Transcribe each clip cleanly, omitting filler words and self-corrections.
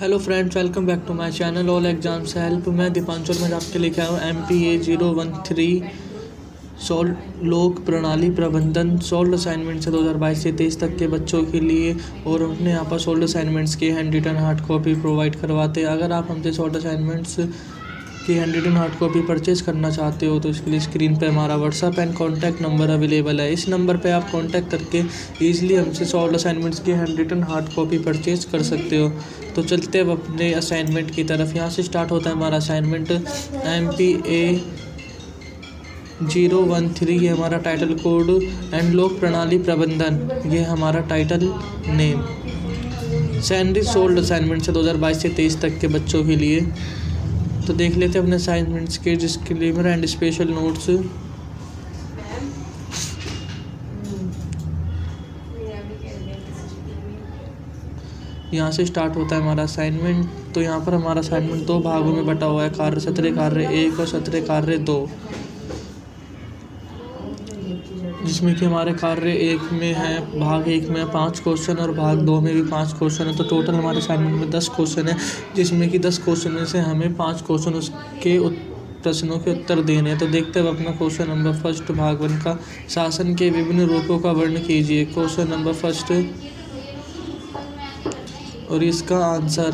Hello friends, welcome back to my channel all exams help. मैं दीपांशु मैं आपके लेके आया हूँ MP A 013 सॉल्व लोक प्रणाली प्रबंधन सॉल्व असाइनमेंट से 2022 से 23 तक के बच्चों के लिए। और हमने यहाँ पर सॉल्व असाइनमेंट्स के hand written hard copy provide करवाते हैं। अगर आप हमसे सॉल्व असाइनमेंट्स की hand written hard copy purchase करना चाहते हो तो इसके लिए स्क्रीन पे हमारा WhatsApp and contact number available है। इस नंबर पे आप कॉन्टैक्ट करके ईजिली हमसे सॉल्व असाइनमेंट्स की hand written hard copy purchase कर सकते हो। तो चलते अब अपने असाइनमेंट की तरफ। यहाँ से स्टार्ट होता है हमारा असाइनमेंट। MP A 013 ये हमारा टाइटल कोड एंड लोक प्रणाली प्रबंधन ये हमारा title name. Sandy solved assignment से 2022 से 23 तक के बच्चों के लिए। तो देख लेते हैं अपने असाइनमेंट्स के डिस्क्लेमर एंड स्पेशल नोट्स। यहाँ से स्टार्ट होता है हमारा असाइनमेंट। तो यहाँ पर हमारा असाइनमेंट दो भागों में बटा हुआ है, कार्य सत्र कार्य 1 और सत्र कार्य 2, जिसमें कि हमारे कार्य 1 में है, भाग 1 में 5 क्वेश्चन और भाग 2 में भी 5 क्वेश्चन है। तो टोटल हमारे असाइनमेंट में 10 क्वेश्चन है, जिसमें कि 10 क्वेश्चन में से हमें 5 क्वेश्चन उसके प्रश्नों के उत्तर देने हैं। तो देखते हैं अपना क्वेश्चन नंबर 1 भाग 1 का, शासन के विभिन्न रूपों का वर्णन कीजिए। क्वेश्चन नंबर 1 और इसका आंसर।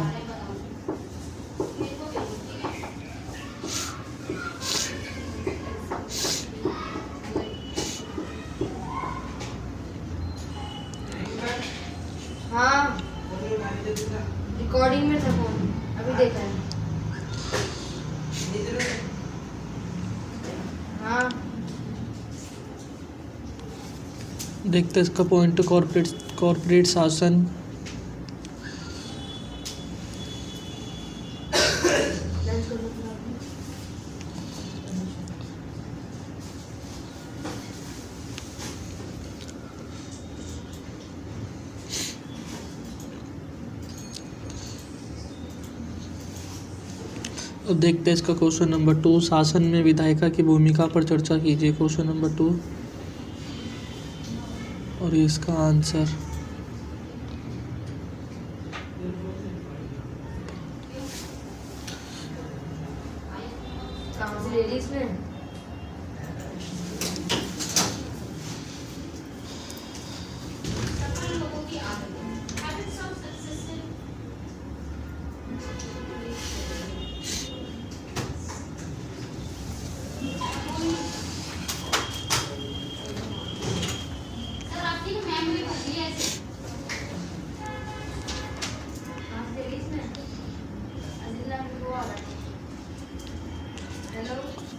हाँ, रिकॉर्डिंग में था फोन, अभी देखा है। हाँ, देखते इसका पॉइंट। कॉर्पोरेट शासन, अब देखते हैं इसका क्वेश्चन नंबर 2, शासन में विधायिका की भूमिका पर चर्चा कीजिए। क्वेश्चन नंबर 2 और इसका आंसर।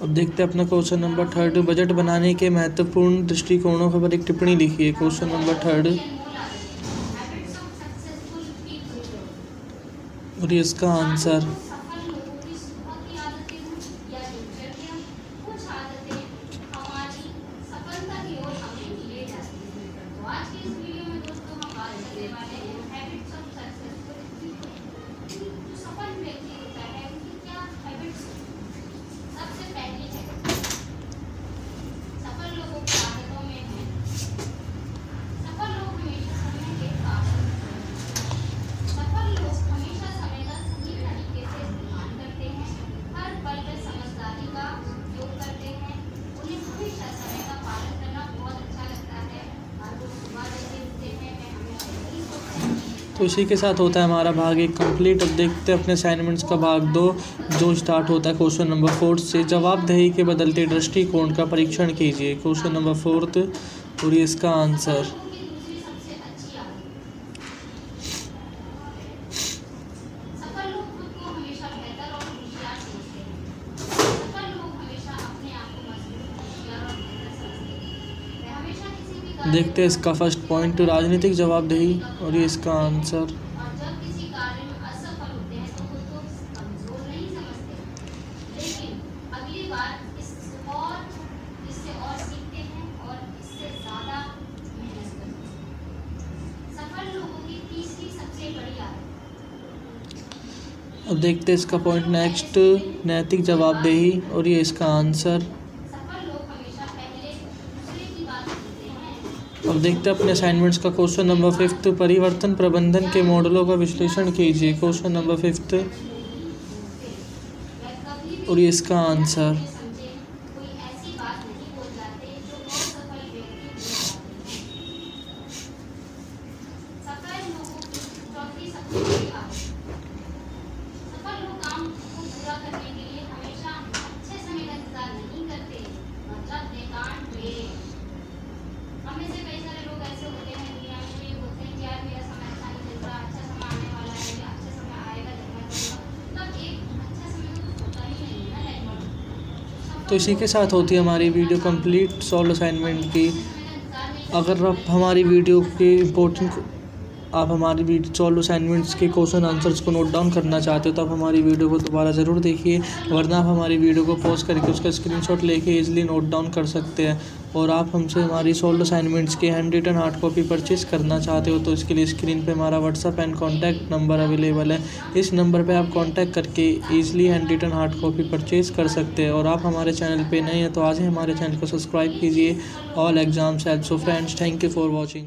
अब देखते हैं अपना क्वेश्चन नंबर 3, बजट बनाने के महत्वपूर्ण दृष्टिकोणों पर एक टिप्पणी लिखिए। क्वेश्चन नंबर 3 और इसका आंसर। तो इसी के साथ होता है हमारा भाग 1 कंप्लीट। अब देखते हैं अपने असाइनमेंट्स का भाग 2, जो स्टार्ट होता है क्वेश्चन नंबर 4 से, जवाबदेही के बदलते दृष्टिकोण का परीक्षण कीजिए। क्वेश्चन नंबर 4 और इसका आंसर। देखते हैं इसका फर्स्ट पॉइंट, राजनीतिक जवाबदेही और ये इसका आंसर। अब देखते हैं इसका पॉइंट नेक्स्ट, नैतिक जवाबदेही और ये इसका आंसर। अब देखते हैं अपने असाइनमेंट्स का क्वेश्चन नंबर 5 परिवर्तन प्रबंधन के मॉडलों का विश्लेषण कीजिए। क्वेश्चन नंबर 5 और ये इसका आंसर। तो इसी के साथ होती है हमारी वीडियो कंप्लीट सॉल्व असाइनमेंट की। अगर आप हमारी वीडियो के इम्पोर्टेंट आप हमारी वीडियो सॉल्व असाइनमेंट्स के क्वेश्चन आंसर्स को नोट डाउन करना चाहते हो तो आप हमारी वीडियो को दोबारा ज़रूर देखिए, वरना आप हमारी वीडियो को पॉज करके उसका स्क्रीनशॉट लेके इजीली नोट डाउन कर सकते हैं। और आप हमसे हमारी सॉल्व असाइनमेंट्स के hand written hard copy purchase करना चाहते हो तो इसके लिए स्क्रीन पे हमारा WhatsApp and contact number available है। इस नंबर पे आप कॉन्टैक्ट करके easily hand written hard copy purchase कर सकते हैं। और आप हमारे चैनल पे नए हैं तो आज ही हमारे चैनल को सब्सक्राइब कीजिए। All exams help. So friends, thank you for watching.